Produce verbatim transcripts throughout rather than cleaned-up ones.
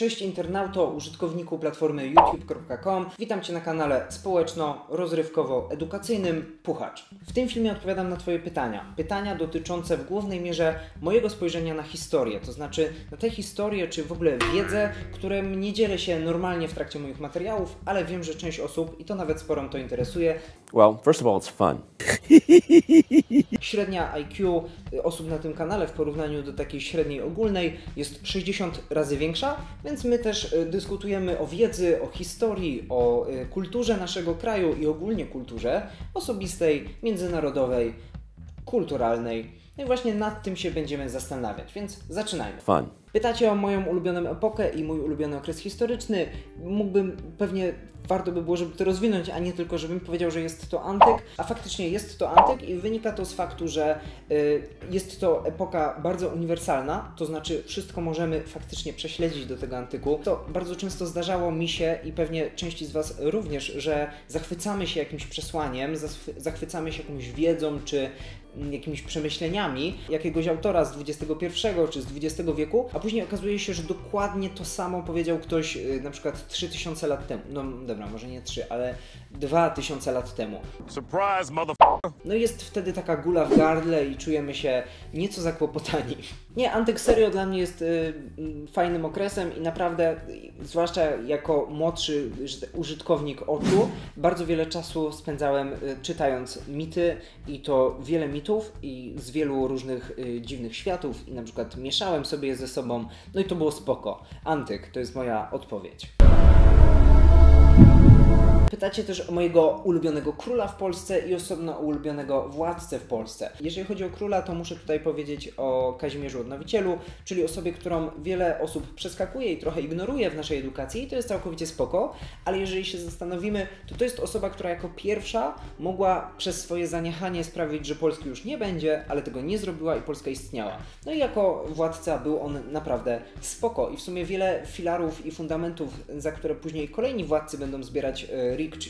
Cześć internauto, użytkowniku platformy youtube kropka com. Witam Cię na kanale społeczno-rozrywkowo-edukacyjnym Puchacz. W tym filmie odpowiadam na Twoje pytania. Pytania dotyczące w głównej mierze mojego spojrzenia na historię, to znaczy na tę historię, czy w ogóle wiedzę, którym nie dzielę się normalnie w trakcie moich materiałów, ale wiem, że część osób, i to nawet sporą, to interesuje. Well, first of all, it's fun. Średnia I Q osób na tym kanale w porównaniu do takiej średniej ogólnej jest sześćdziesiąt razy większa, więc my też dyskutujemy o wiedzy, o historii, o kulturze naszego kraju i ogólnie kulturze osobistej, międzynarodowej, kulturalnej. No i właśnie nad tym się będziemy zastanawiać, więc zaczynajmy. Fun. Pytacie o moją ulubioną epokę i mój ulubiony okres historyczny. Mógłbym, pewnie warto by było, żeby to rozwinąć, a nie tylko, żebym powiedział, że jest to antyk. A faktycznie jest to antyk i wynika to z faktu, że y, jest to epoka bardzo uniwersalna, to znaczy wszystko możemy faktycznie prześledzić do tego antyku. To bardzo często zdarzało mi się i pewnie części z Was również, że zachwycamy się jakimś przesłaniem, zachwycamy się jakąś wiedzą czy jakimiś przemyśleniami jakiegoś autora z dwudziestego pierwszego czy z dwudziestego wieku, a później okazuje się, że dokładnie to samo powiedział ktoś y, na przykład trzy tysiące lat temu. No dobra, może nie trzy, ale dwa tysiące lat temu. Surprise, motherfucker! No i jest wtedy taka gula w gardle i czujemy się nieco zakłopotani. Nie, antyk serio dla mnie jest y, y, fajnym okresem i naprawdę, y, zwłaszcza jako młodszy użytkownik oczu, bardzo wiele czasu spędzałem y, czytając mity i to wiele mitów i z wielu różnych y, dziwnych światów i na przykład mieszałem sobie je ze sobą. No i to było spoko. Antyk, to jest moja odpowiedź. Pytacie też o mojego ulubionego króla w Polsce i osobno o ulubionego władcę w Polsce. Jeżeli chodzi o króla, to muszę tutaj powiedzieć o Kazimierzu Odnowicielu, czyli osobie, którą wiele osób przeskakuje i trochę ignoruje w naszej edukacji i to jest całkowicie spoko, ale jeżeli się zastanowimy, to to jest osoba, która jako pierwsza mogła przez swoje zaniechanie sprawić, że Polski już nie będzie, ale tego nie zrobiła i Polska istniała. No i jako władca był on naprawdę spoko i w sumie wiele filarów i fundamentów, za które później kolejni władcy będą zbierać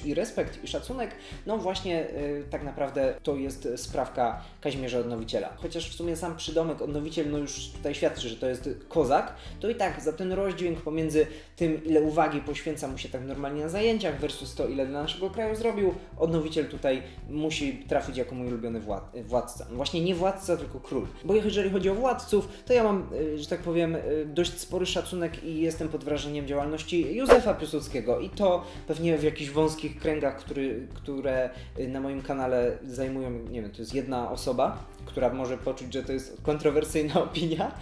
i respekt i szacunek, no właśnie yy, tak naprawdę to jest sprawka Kazimierza Odnowiciela. Chociaż w sumie sam przydomek Odnowiciel no już tutaj świadczy, że to jest kozak, to i tak za ten rozdźwięk pomiędzy tym, ile uwagi poświęca mu się tak normalnie na zajęciach versus to, ile dla naszego kraju zrobił, Odnowiciel tutaj musi trafić jako mój ulubiony wład władca. No właśnie nie władca, tylko król. Bo jeżeli chodzi o władców, to ja mam, yy, że tak powiem, yy, dość spory szacunek i jestem pod wrażeniem działalności Józefa Piłsudskiego i to pewnie w jakiś w wąskich kręgach, który, które na moim kanale zajmują, nie wiem, to jest jedna osoba, która może poczuć, że to jest kontrowersyjna opinia,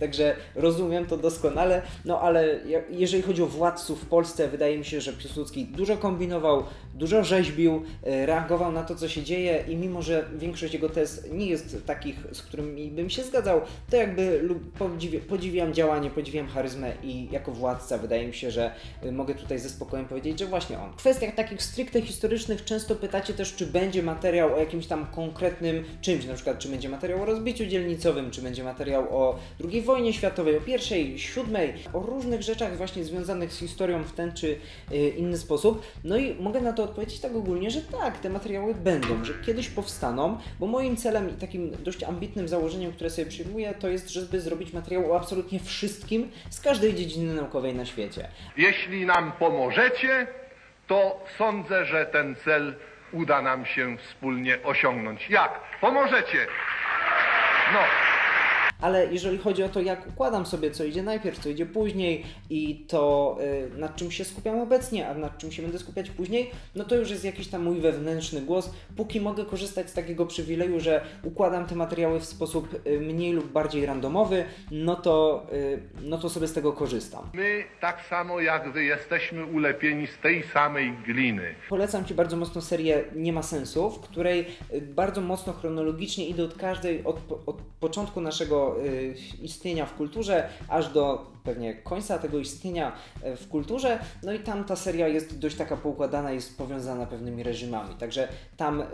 także rozumiem to doskonale, no ale jeżeli chodzi o władców w Polsce, wydaje mi się, że Piłsudski dużo kombinował, dużo rzeźbił, reagował na to, co się dzieje i mimo, że większość jego tez nie jest takich, z którymi bym się zgadzał, to jakby podziwiam działanie, podziwiam charyzmę i jako władca wydaje mi się, że mogę tutaj ze spokojem powiedzieć, że właśnie on. W kwestiach takich stricte historycznych często pytacie też, czy będzie materiał o jakimś tam konkretnym czymś, na przykład czy będzie materiał o rozbiciu dzielnicowym, czy będzie materiał o drugiej wojnie światowej, o pierwszej, siódmej, o różnych rzeczach właśnie związanych z historią w ten czy y, inny sposób. No i mogę na to odpowiedzieć tak ogólnie, że tak, te materiały będą, że kiedyś powstaną, bo moim celem i takim dość ambitnym założeniem, które sobie przyjmuję, to jest, żeby zrobić materiał o absolutnie wszystkim z każdej dziedziny naukowej na świecie. Jeśli nam pomożecie, to sądzę, że ten cel uda nam się wspólnie osiągnąć. Jak? Pomożecie! No. Ale jeżeli chodzi o to, jak układam sobie, co idzie najpierw, co idzie później i to yy, nad czym się skupiam obecnie, a nad czym się będę skupiać później, no to już jest jakiś tam mój wewnętrzny głos. Póki mogę korzystać z takiego przywileju, że układam te materiały w sposób yy, mniej lub bardziej randomowy, no to, yy, no to sobie z tego korzystam. My tak samo jak Wy jesteśmy ulepieni z tej samej gliny. Polecam Ci bardzo mocno serię Nie ma sensu, w której yy, bardzo mocno chronologicznie idę od każdej, od, od początku naszego istnienia w kulturze, aż do pewnie końca tego istnienia w kulturze, no i tam ta seria jest dość taka poukładana, jest powiązana pewnymi reżimami, także tam y,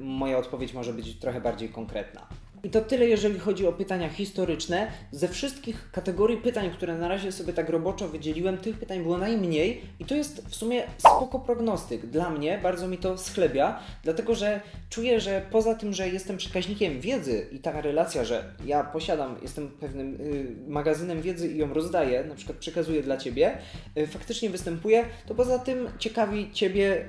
moja odpowiedź może być trochę bardziej konkretna. I to tyle, jeżeli chodzi o pytania historyczne. Ze wszystkich kategorii pytań, które na razie sobie tak roboczo wydzieliłem, tych pytań było najmniej i to jest w sumie spoko prognostyk. Dla mnie bardzo mi to schlebia, dlatego że czuję, że poza tym, że jestem przekaźnikiem wiedzy i ta relacja, że ja posiadam, jestem pewnym y, magazynem wiedzy i ją rozdaję, na przykład przekazuję dla Ciebie, y, faktycznie występuje, to poza tym ciekawi Ciebie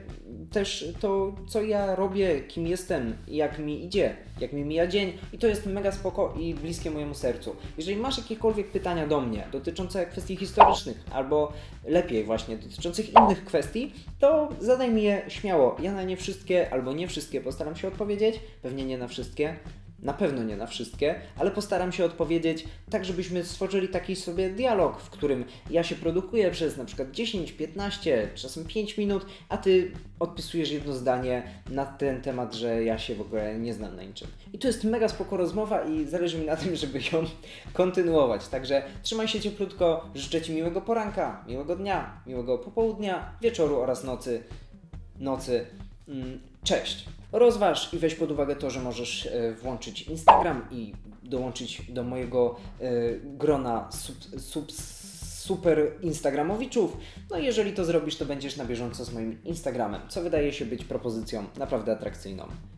też to, co ja robię, kim jestem, jak mi idzie, jak mi mija dzień i to jest mega spoko i bliskie mojemu sercu. Jeżeli masz jakiekolwiek pytania do mnie dotyczące kwestii historycznych albo lepiej właśnie dotyczących innych kwestii, to zadaj mi je śmiało. Ja na nie wszystkie albo nie wszystkie postaram się odpowiedzieć, pewnie nie na wszystkie. Na pewno nie na wszystkie, ale postaram się odpowiedzieć tak, żebyśmy stworzyli taki sobie dialog, w którym ja się produkuję przez na przykład dziesięć, piętnaście, czasem pięć minut, a Ty odpisujesz jedno zdanie na ten temat, że ja się w ogóle nie znam na niczym. I to jest mega spoko rozmowa i zależy mi na tym, żeby ją kontynuować. Także trzymaj się cieplutko, życzę Ci miłego poranka, miłego dnia, miłego popołudnia, wieczoru oraz nocy. Nocy. Cześć! Rozważ i weź pod uwagę to, że możesz włączyć Instagram i dołączyć do mojego grona sub, sub, super instagramowiczów. No i jeżeli to zrobisz, to będziesz na bieżąco z moim Instagramem, co wydaje się być propozycją naprawdę atrakcyjną.